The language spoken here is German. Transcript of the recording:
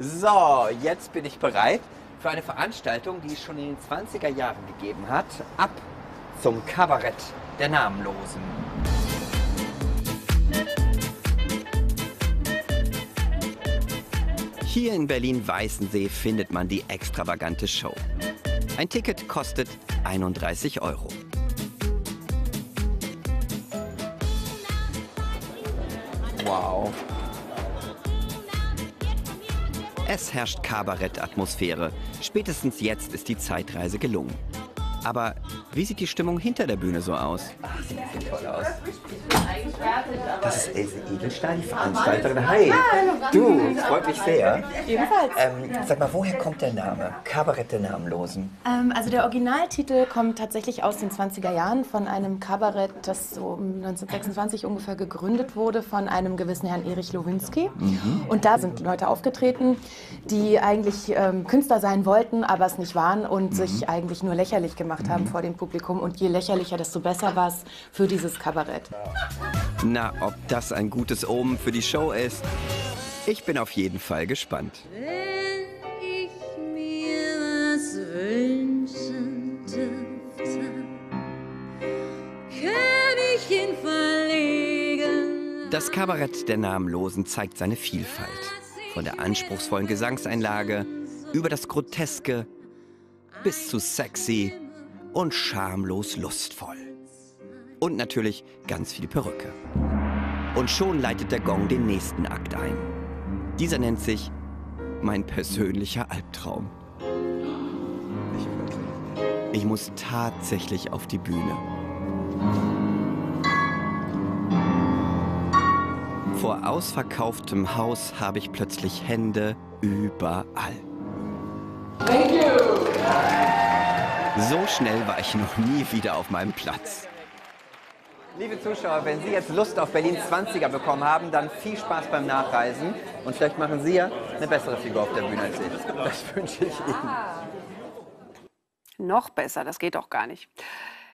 So, jetzt bin ich bereit für eine Veranstaltung, die es schon in den 20er Jahren gegeben hat. Ab zum Kabarett der Namenlosen. Hier in Berlin-Weißensee findet man die extravagante Show. Ein Ticket kostet 31 Euro. Wow. Es herrscht Kabarett-Atmosphäre. Spätestens jetzt ist die Zeitreise gelungen. Aber wie sieht die Stimmung hinter der Bühne so aus? Ach, sieht so toll aus. Das ist Else Edelstein, die Veranstalterin. Hi, du, freut mich sehr. Sag mal, woher kommt der Name? Kabarett der Namenlosen. Also der Originaltitel kommt tatsächlich aus den 20er Jahren von einem Kabarett, das so 1926 ungefähr gegründet wurde von einem gewissen Herrn Erich Lewinsky. Mhm. Und da sind Leute aufgetreten, die eigentlich Künstler sein wollten, aber es nicht waren und sich eigentlich nur lächerlich gemacht haben vor dem Publikum. Und je lächerlicher, desto besser war es für dieses Kabarett. Na, ob das ein gutes Omen für die Show ist? Ich bin auf jeden Fall gespannt. Wenn ich mir was wünschen dürfte, kann ich ihn verlegen. Das Kabarett der Namenlosen zeigt seine Vielfalt. Von der anspruchsvollen Gesangseinlage über das Groteske bis zu sexy und schamlos lustvoll. Und natürlich ganz viel Perücke. Und schon leitet der Gong den nächsten Akt ein. Dieser nennt sich mein persönlicher Albtraum. Nicht wirklich. Ich muss tatsächlich auf die Bühne. Vor ausverkauftem Haus habe ich plötzlich Hände überall. Thank you. So schnell war ich noch nie wieder auf meinem Platz. Liebe Zuschauer, wenn Sie jetzt Lust auf Berlin 20er bekommen haben, dann viel Spaß beim Nachreisen. Und vielleicht machen Sie ja eine bessere Figur auf der Bühne als ich. Das wünsche ich Ihnen. Noch besser, das geht doch gar nicht.